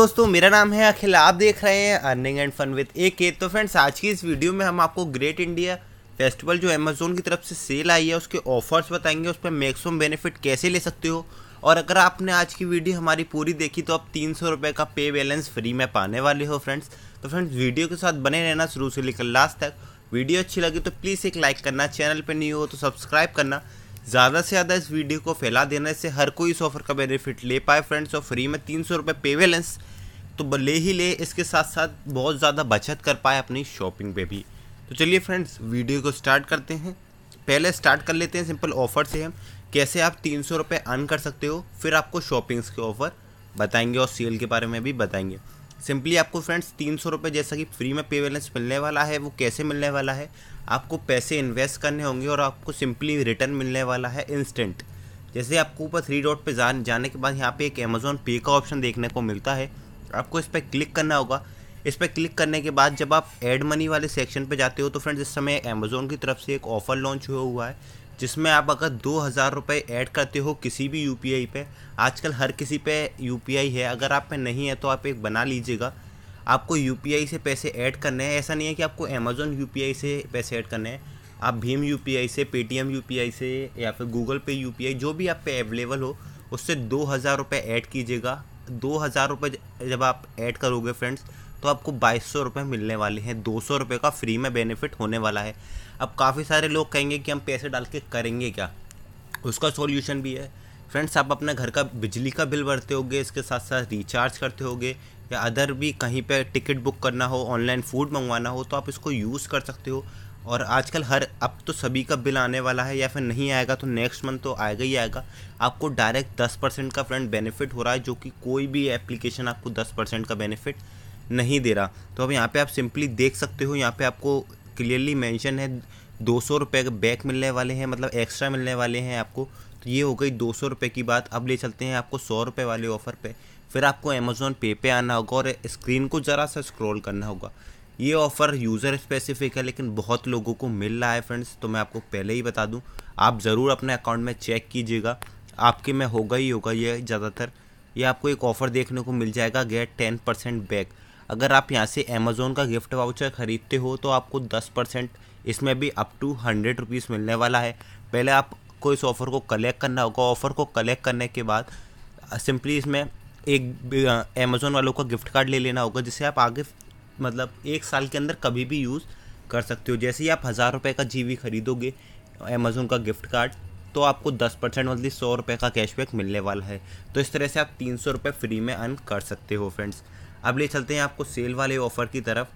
दोस्तों मेरा नाम है अखिल, आप देख रहे हैं earning and fun with A K. तो फ्रेंड्स आज की इस वीडियो में हम आपको ग्रेट इंडिया फेस्टिवल जो अमेजॉन की तरफ से सेल आई है उसके ऑफर्स बताएंगे, उस पर मैक्सिमम बेनिफिट कैसे ले सकते हो। और अगर आपने आज की वीडियो हमारी पूरी देखी तो आप 300 रुपये का पे बैलेंस फ्री में पाने वाले हो फ्रेंड्स। तो फ्रेंड्स वीडियो के साथ बने रहना शुरू से लेकर लास्ट तक। वीडियो अच्छी लगी तो प्लीज़ एक लाइक करना, चैनल पर नहीं हो तो सब्सक्राइब करना, ज़्यादा से ज़्यादा इस वीडियो को फैला देना, इससे हर कोई इस ऑफर का बेनिफिट ले पाए फ्रेंड्स। और फ्री में 300 रुपये पे बैलेंस तो ले ही ले, इसके साथ साथ बहुत ज़्यादा बचत कर पाए अपनी शॉपिंग पे भी। तो चलिए फ्रेंड्स वीडियो को स्टार्ट करते हैं। पहले स्टार्ट कर लेते हैं सिंपल ऑफ़र से, हम कैसे आप 300 रुपये अर्न कर सकते हो, फिर आपको शॉपिंग्स के ऑफ़र बताएंगे और सेल के बारे में भी बताएंगे। सिंपली आपको फ्रेंड्स 300 रुपये जैसा कि फ्री में पे बैलेंस मिलने वाला है, वो कैसे मिलने वाला है, आपको पैसे इन्वेस्ट करने होंगे और आपको सिंपली रिटर्न मिलने वाला है इंस्टेंट। जैसे आपको ऊपर 3 डॉट पे जाने के बाद यहाँ पे एक अमेजॉन पे का ऑप्शन देखने को मिलता है, आपको इस पर क्लिक करना होगा। इस पर क्लिक करने के बाद जब आप एड मनी वाले सेक्शन पे जाते हो तो फ्रेंड्स इस समय अमेजोन की तरफ से एक ऑफ़र लॉन्च हुआ है जिसमें आप अगर 2000 रुपये ऐड करते हो किसी भी UPI पे, आजकल हर किसी पे UPI है, अगर आप पे नहीं है तो आप एक बना लीजिएगा। आपको UPI से पैसे ऐड करने हैं, ऐसा नहीं है कि आपको अमेजोन UPI से पैसे ऐड करने हैं, आप भीम UPI से, Paytm UPI से या फिर गूगल पे UPI जो भी आप पे अवेलेबल हो उससे 2000 रुपये ऐड कीजिएगा। 2000 रुपये जब आप ऐड करोगे फ्रेंड्स तो आपको 2200 रुपये मिलने वाले हैं, 200 रुपये का फ्री में बेनिफिट होने वाला है। अब काफ़ी सारे लोग कहेंगे कि हम पैसे डाल के करेंगे क्या, उसका सॉल्यूशन भी है फ्रेंड्स। आप अपने घर का बिजली का बिल भरते होगे, इसके साथ साथ रिचार्ज करते होगे या अदर भी कहीं पे टिकट बुक करना हो, ऑनलाइन फूड मंगवाना हो तो आप इसको यूज़ कर सकते हो। और आजकल अब तो सभी का बिल आने वाला है या फिर नहीं आएगा तो नेक्स्ट मंथ तो आएगा ही आएगा। आपको डायरेक्ट 10% का फ्रेंड बेनिफिट हो रहा है, जो कि कोई भी एप्लीकेशन आपको 10% का बेनिफिट नहीं दे रहा। तो अब यहाँ पे आप सिंपली देख सकते हो, यहाँ पे आपको क्लियरली मेंशन है 200 रुपये बैक मिलने वाले हैं, मतलब एक्स्ट्रा मिलने वाले हैं आपको। तो ये हो गई 200 रुपये की बात। अब ले चलते हैं आपको 100 रुपये वाले ऑफ़र पे। फिर आपको अमेजोन पे आना होगा और स्क्रीन को ज़रा सा स्क्रॉल करना होगा। ये ऑफ़र यूज़र स्पेसिफिक है लेकिन बहुत लोगों को मिल रहा है फ्रेंड्स, तो मैं आपको पहले ही बता दूँ आप ज़रूर अपने अकाउंट में चेक कीजिएगा, आपके में होगा ही होगा ये ज़्यादातर। ये आपको एक ऑफ़र देखने को मिल जाएगा, गेट 10% बैक। अगर आप यहाँ से अमेजोन का गिफ्ट वाउचर ख़रीदते हो तो आपको 10% इसमें भी अप टू 100 रुपीज़ मिलने वाला है। पहले आपको इस ऑफ़र को कलेक्ट करना होगा। ऑफ़र को कलेक्ट करने के बाद सिंपली इसमें एक अमेजोन वालों का गिफ्ट कार्ड ले लेना होगा, जिसे आप आगे मतलब 1 साल के अंदर कभी भी यूज़ कर सकते हो। जैसे ही आप 1000 रुपये का GV ख़रीदोगे अमेजोन का गिफ्ट कार्ड तो आपको 10% मतलब 100 रुपये का कैशबैक मिलने वाला है। तो इस तरह से आप 300 रुपये फ्री में अर्न कर सकते हो फ्रेंड्स। अब ले चलते हैं आपको सेल वाले ऑफ़र की तरफ।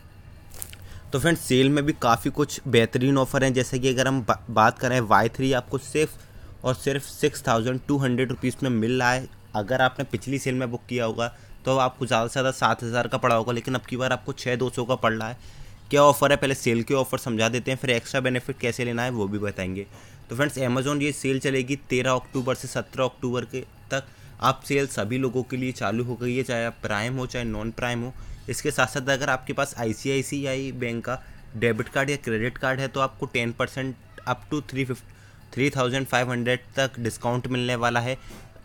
तो फ्रेंड्स सेल में भी काफ़ी कुछ बेहतरीन ऑफ़र हैं, जैसे कि अगर हम बात करें Y3 आपको सिर्फ और सिर्फ 6200 रुपीज़ में मिल रहा है। अगर आपने पिछली सेल में बुक किया होगा तो आपको ज़्यादा से ज़्यादा 7000 का पड़ा होगा, लेकिन अब की बार आपको 6200 का पड़ रहा है। क्या ऑफ़र है पहले सेल के ऑफ़र समझा देते हैं, फिर एक्स्ट्रा बेनिफिट कैसे लेना है वो भी बताएंगे। तो फ्रेंड्स अमेजोन ये सेल चलेगी 13 अक्टूबर से 17 अक्टूबर के तक। आप सेल सभी लोगों के लिए चालू हो गई है, चाहे आप प्राइम हो चाहे नॉन प्राइम हो। इसके साथ साथ अगर आपके पास ICICI बैंक का डेबिट कार्ड या क्रेडिट कार्ड है तो आपको 10% अप टू 3500 तक डिस्काउंट मिलने वाला है।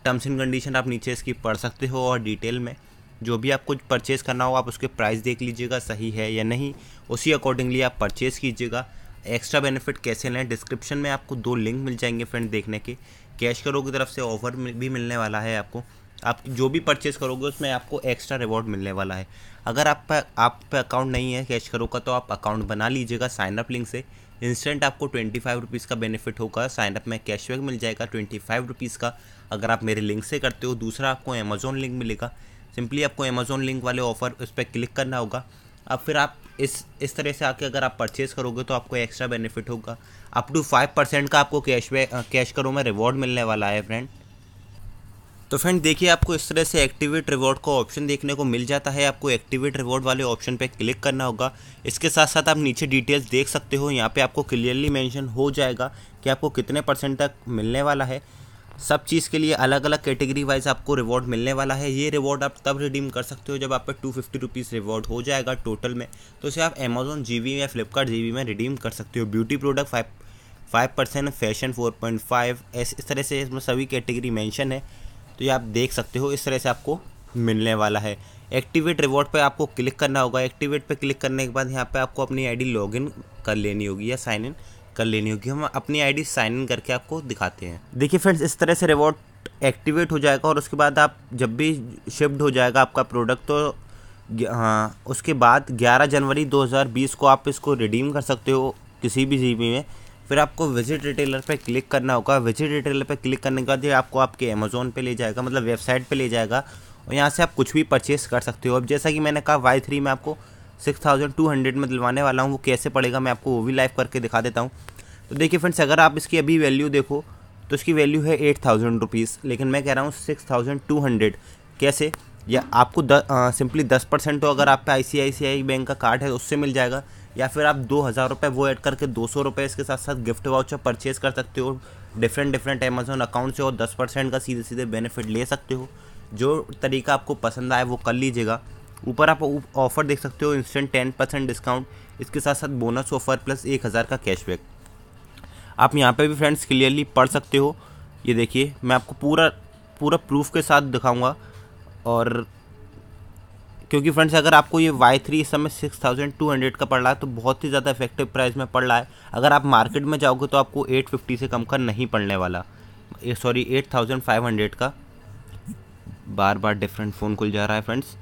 टर्म्स एंड कंडीशन आप नीचे इसकी पढ़ सकते हो और डिटेल में जो भी आपको परचेज़ करना हो आप उसके प्राइस देख लीजिएगा सही है या नहीं, उसी अकॉर्डिंगली आप परचेज़ कीजिएगा। एक्स्ट्रा बेनिफिट कैसे लें, डिस्क्रिप्शन में आपको 2 लिंक मिल जाएंगे फ्रेंड देखने के। कैशकरो की तरफ से ऑफ़र भी मिलने वाला है आपको, आप जो भी परचेज़ करोगे उसमें आपको एक्स्ट्रा रिवॉर्ड मिलने वाला है। अगर आप पे अकाउंट नहीं है कैशकरो का तो आप अकाउंट बना लीजिएगा साइनअप लिंक से। इंस्टेंट आपको 25 रुपीज़ का बेनिफिट होगा, साइनअप में कैशबैक मिल जाएगा 25 रुपीज़ का अगर आप मेरे लिंक से करते हो। दूसरा आपको अमेजोन लिंक मिलेगा, सिंपली आपको अमेजोन लिंक वाले ऑफ़र उस पर क्लिक करना होगा। अब फिर आप इस तरह से आके अगर आप परचेज़ करोगे तो आपको एक्स्ट्रा बेनिफिट होगा, अप टू 5% का आपको कैशकरो में रिवॉर्ड मिलने वाला है फ्रेंड। तो फ्रेंड देखिए आपको इस तरह से एक्टिवेट रिवॉर्ड का ऑप्शन देखने को मिल जाता है, आपको एक्टिवेट रिवॉर्ड वाले ऑप्शन पे क्लिक करना होगा। इसके साथ साथ आप नीचे डिटेल्स देख सकते हो, यहाँ पे आपको क्लियरली मेंशन हो जाएगा कि आपको कितने % तक मिलने वाला है। सब चीज़ के लिए अलग अलग कैटेगरी वाइज आपको रिवॉर्ड मिलने वाला है। ये रिवॉर्ड आप तब रिडीम कर सकते हो जब आप पे 250 रुपीज़ रिवॉर्ड हो जाएगा टोटल में, तो इसे आप अमेजोन GV या फ्लिपकार्ट GV में रिडीम कर सकते हो। ब्यूटी प्रोडक्ट 5%, फैशन 4.5, इस तरह से इसमें सभी कैटेगरी मेंशन है, तो ये आप देख सकते हो। इस तरह से आपको मिलने वाला है। एक्टिवेट रिवॉर्ड पे आपको क्लिक करना होगा। एक्टिवेट पे क्लिक करने के बाद यहाँ पे आपको अपनी आईडी लॉगिन कर लेनी होगी या साइन इन कर लेनी होगी। हम अपनी आईडी साइन इन करके आपको दिखाते हैं। देखिए फ्रेंड्स, इस तरह से रिवॉर्ड एक्टिवेट हो जाएगा और उसके बाद आप जब भी शिफ्ट हो जाएगा आपका प्रोडक्ट तो हाँ, उसके बाद 11 जनवरी 2020 को आप इसको रिडीम कर सकते हो किसी भी जीबी में। फिर आपको विजिट रिटेलर पे क्लिक करना होगा। विजिट रिटेलर पे क्लिक करने के बाद ये आपको आपके अमेजॉन पे ले जाएगा, मतलब वेबसाइट पे ले जाएगा और यहाँ से आप कुछ भी परचेस कर सकते हो। अब जैसा कि मैंने कहा Y3 में आपको 6200 में दिलवाने वाला हूँ, वो कैसे पड़ेगा मैं आपको वो भी लाइव करके दिखा देता हूँ। तो देखिए फ्रेंड्स, अगर आप इसकी अभी वैल्यू देखो तो इसकी वैल्यू है 8000 रुपीज़, लेकिन मैं कह रहा हूँ 6200। कैसे? या आपको सिंपली 10% तो अगर आप पे ICICI बैंक का कार्ड है उससे मिल जाएगा, या फिर आप 2000 रुपये वो ऐड करके 200 रुपये इसके साथ साथ गिफ्ट वाउचर परचेस कर सकते हो डिफरेंट अमेजोन अकाउंट से और 10% का सीधे बेनिफिट ले सकते हो। जो तरीका आपको पसंद आए वो कर लीजिएगा। ऊपर आप ऑफ़र देख सकते हो, इंस्टेंट 10% डिस्काउंट, इसके साथ साथ बोनस ऑफ़र प्लस 1000 का कैशबैक। आप यहाँ पर भी फ्रेंड्स क्लियरली पढ़ सकते हो। ये देखिए, मैं आपको पूरा प्रूफ के साथ दिखाऊँगा। और क्योंकि फ्रेंड्स, अगर आपको ये Y3 इस समय 6200 का पड़ रहा है तो बहुत ही ज़्यादा इफेक्टिव प्राइस में पड़ रहा है। अगर आप मार्केट में जाओगे तो आपको 850 से कम का नहीं पड़ने वाला, 8500 का। बार डिफरेंट फ़ोन खुल जा रहा है फ्रेंड्स।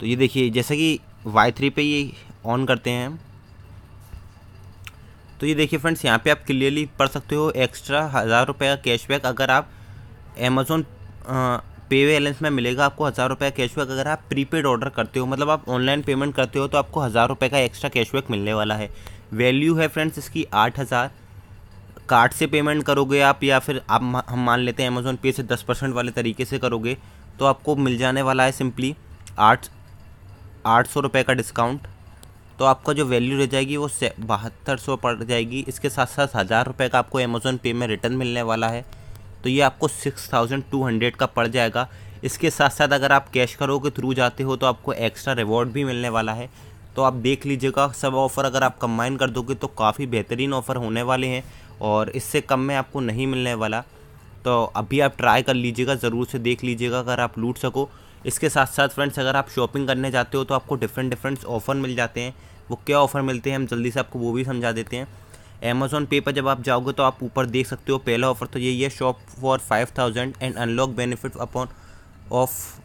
तो ये देखिए, जैसे कि Y3 पे ये ऑन करते हैं तो ये देखिए फ्रेंड्स, यहाँ पे आप क्लियरली पढ़ सकते हो एक्स्ट्रा 1000 रुपये का कैशबैक अगर आप अमेजोन पे बैलेंस में मिलेगा। आपको 1000 रुपये कैशबैक अगर आप प्रीपेड ऑर्डर करते हो, मतलब आप ऑनलाइन पेमेंट करते हो तो आपको 1000 रुपये का एक्स्ट्रा कैशबैक मिलने वाला है। वैल्यू है फ्रेंड्स इसकी 8000। कार्ड से पेमेंट करोगे आप या फिर आप हम मान लेते हैं अमेजोन पे से 10% वाले तरीके से करोगे तो आपको मिल जाने वाला है सिंपली 800 रुपये का डिस्काउंट। तो आपका जो वैल्यू रह जाएगी वो 7200 पड़ जाएगी। इसके साथ साथ 1000 रुपये का आपको अमेजोन पे में रिटर्न मिलने वाला है तो ये आपको 6200 का पड़ जाएगा। इसके साथ साथ अगर आप कैशकरो के थ्रू जाते हो तो आपको एक्स्ट्रा रिवॉर्ड भी मिलने वाला है। तो आप देख लीजिएगा, सब ऑफ़र अगर आप कंबाइन कर दोगे तो काफ़ी बेहतरीन ऑफ़र होने वाले हैं और इससे कम में आपको नहीं मिलने वाला। तो अभी आप ट्राई कर लीजिएगा, ज़रूर से देख लीजिएगा अगर आप लूट सको। इसके साथ साथ फ्रेंड्स, अगर आप शॉपिंग करने जाते हो तो आपको डिफरेंट ऑफ़र मिल जाते हैं। वो क्या ऑफ़र मिलते हैं हम जल्दी से आपको वो भी समझा देते हैं। अमेजोन पे पर जब आप जाओगे तो आप ऊपर देख सकते हो, पहला ऑफ़र तो यही है, shop for 5000 and unlock benefit upon off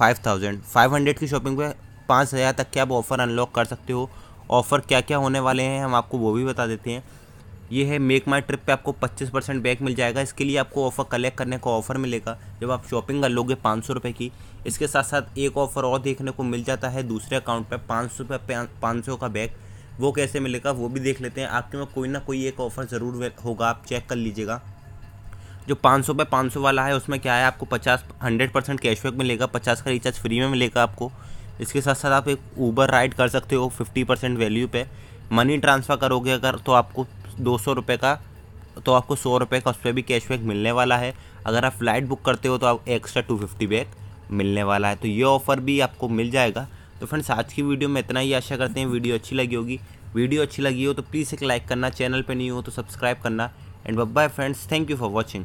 500 की शॉपिंग पे 5000 तक के आप ऑफ़र अनलॉक कर सकते हो। ऑफ़र क्या क्या होने वाले हैं हम आपको वो भी बता देते हैं। ये है मेक माई ट्रिप पे आपको 25% बैक मिल जाएगा। इसके लिए आपको ऑफ़र कलेक्ट करने का ऑफ़र मिलेगा जब आप शॉपिंग कर लोगे 500 रुपये की। इसके साथ साथ एक ऑफ़र और देखने को मिल जाता है दूसरे अकाउंट पर 500 का बैक। वो कैसे मिलेगा वो भी देख लेते हैं। आपके में कोई ना कोई एक ऑफ़र ज़रूर होगा, आप चेक कर लीजिएगा। जो 500 वाला है उसमें क्या है, आपको 100% कैशबैक मिलेगा, 50 का रिचार्ज फ्री में मिलेगा आपको। इसके साथ साथ आप एक ऊबर राइड कर सकते हो 50% वैल्यू पे। मनी ट्रांसफ़र करोगे अगर तो आपको 200 रुपये का, तो आपको 100 रुपये का उस पर भी कैशबैक मिलने वाला है। अगर आप फ़्लाइट बुक करते हो तो आप एक्स्ट्रा 250 बैक मिलने वाला है। तो ये ऑफ़र भी आपको मिल जाएगा। तो फ्रेंड्स, आज की वीडियो में इतना ही। आशा करते हैं वीडियो अच्छी लगी होगी। वीडियो अच्छी लगी हो तो प्लीज़ एक लाइक करना, चैनल पे नहीं हो तो सब्सक्राइब करना। And bye bye friends, thank you for watching.